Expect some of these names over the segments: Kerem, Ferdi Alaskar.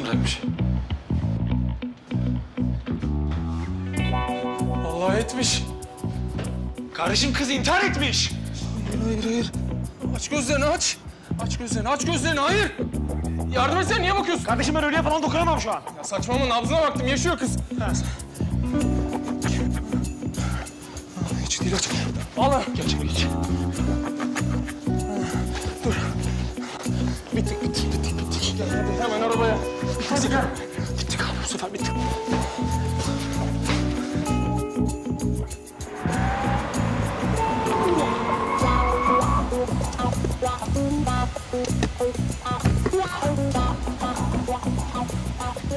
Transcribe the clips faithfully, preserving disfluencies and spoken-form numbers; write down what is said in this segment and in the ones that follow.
bırakmış. Allah etmiş. Kardeşim kız intihar etmiş. Hayır, hayır. Aç gözlerini, aç. Aç gözlerini, aç gözlerini, hayır. Yardım etsene, niye bakıyorsun? Kardeşim ben ölüye falan dokunamam şu an. Ya saçmalama, nabzına baktım, yaşıyor kız. Ha. Hiç değil, aç. Al lan. Geç, geç. Dur. Bittik, bittik, bittik, bittik. Gel, hadi hemen arabaya. Hadi gel. Bittik abi, bu sefer bittik.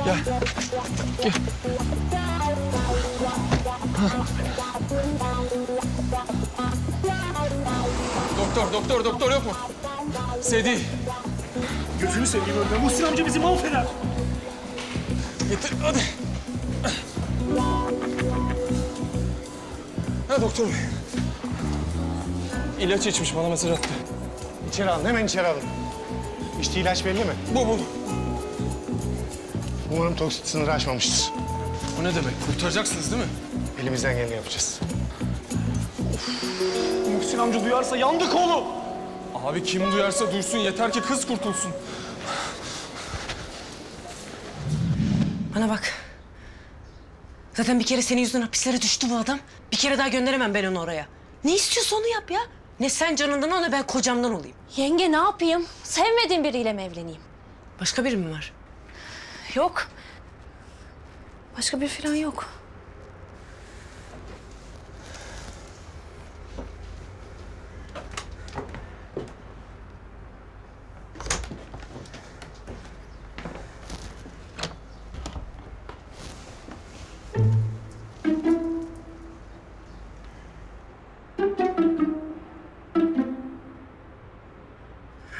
Gel. Gel. Doktor, doktor, doktor yok mu? Sedi. Gözünü seveyim önden. Muhsin amca bizi mahveder. Getir, hadi. Ha doktor bey. İlaç içmiş, bana mesaj attı. İçeri alın, hemen içeri alın. İşte ilaç belli mi? Bu, bu. Umarım toksit sınırı aşmamıştır. O ne demek? Kurtaracaksınız değil mi? Elimizden geleni yapacağız. Of. Muhsin amca duyarsa yandık oğlum. Abi kim duyarsa duysun, yeter ki kız kurtulsun. Bana bak. Zaten bir kere senin yüzünden hapislere düştü bu adam. Bir kere daha gönderemem ben onu oraya. Ne istiyorsa onu yap ya. Ne sen canından ol, ne ben kocamdan olayım. Yenge ne yapayım? Sevmediğim biriyle mi evleneyim? Başka biri mi var? Yok. Başka bir falan yok.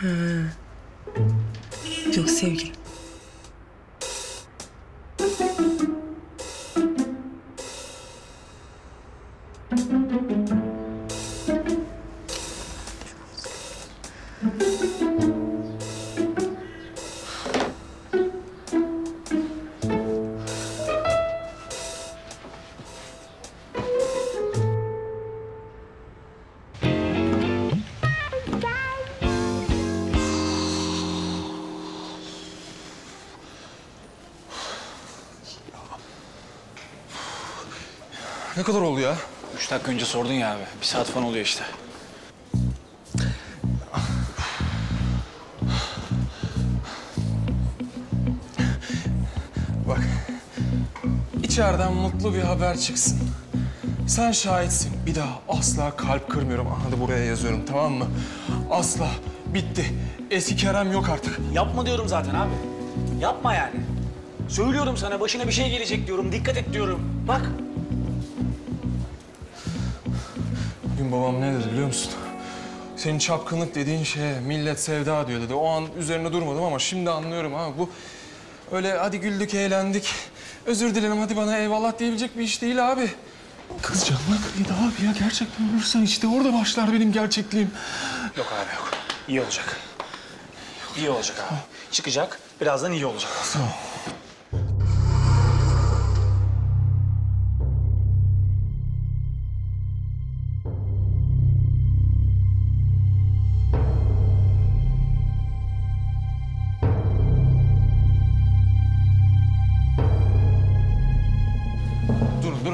Ha. Yok sevgilim. Ne kadar oldu ya? Üç dakika önce sordun ya abi. Bir saat falan oluyor işte. Bak. İçeriden mutlu bir haber çıksın. Sen şahitsin. Bir daha asla kalp kırmıyorum. Hadi buraya yazıyorum, tamam mı? Asla. Bitti. Eski Kerem yok artık. Yapma diyorum zaten abi. Yapma yani. Söylüyorum sana, başına bir şey gelecek diyorum. Dikkat et diyorum. Bak. Bugün babam ne dedi biliyor musun? Senin çapkınlık dediğin şeye millet sevda diyor dedi. O an üzerine durmadım ama şimdi anlıyorum abi. Bu öyle hadi güldük, eğlendik, özür dilerim hadi bana eyvallah diyebilecek bir iş değil abi. Kız canına kıydı abi ya. Gerçekten ölürsen işte orada başlar benim gerçekliğim. Yok abi yok. İyi olacak. İyi olacak abi. Ha. Çıkacak. Birazdan iyi olacak. Tamam.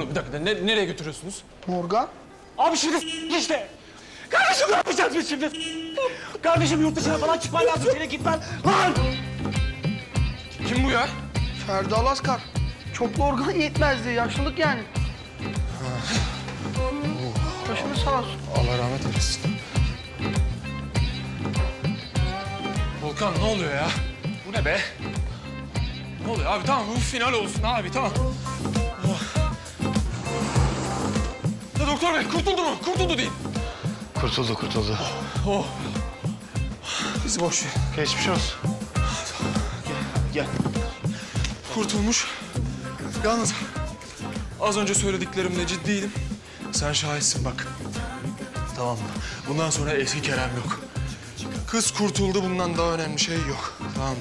Bir dakika, ne, nereye götürüyorsunuz? Morga. Abi şimdi işte. Kardeşim ne yapacağız biz şimdi? Kardeşim yurt dışına falan çıkman lazım, seni gitmen. Lan! Kim bu ya? Ferdi Alaskar. Çoklu organ yetmezdi, yaşlılık yani. Başını sağ olsun. Allah rahmet eylesin. Volkan ne oluyor ya? Bu ne be? Ne oluyor abi? Tamam bu final olsun abi, tamam. Doktor bey, kurtuldu mu? Kurtuldu değil. Kurtuldu, kurtuldu. Oh, oh. Bizi boş ver. Geçmiş olsun. Gel, gel. Kurtulmuş. Yalnız az önce söylediklerimle ciddiydim. Sen şahitsin bak. Tamam mı? Bundan sonra eski Kerem yok. Kız kurtuldu, bundan daha önemli şey yok. Tamam mı?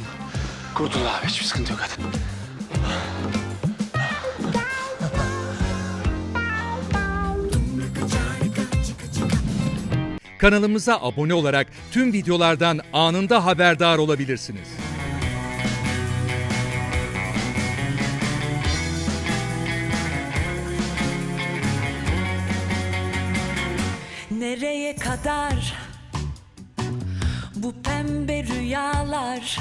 Kurtuldu abi, hiçbir sıkıntı yok hadi. Kanalımıza abone olarak tüm videolardan anında haberdar olabilirsiniz. Nereye kadar bu pembe rüyalar?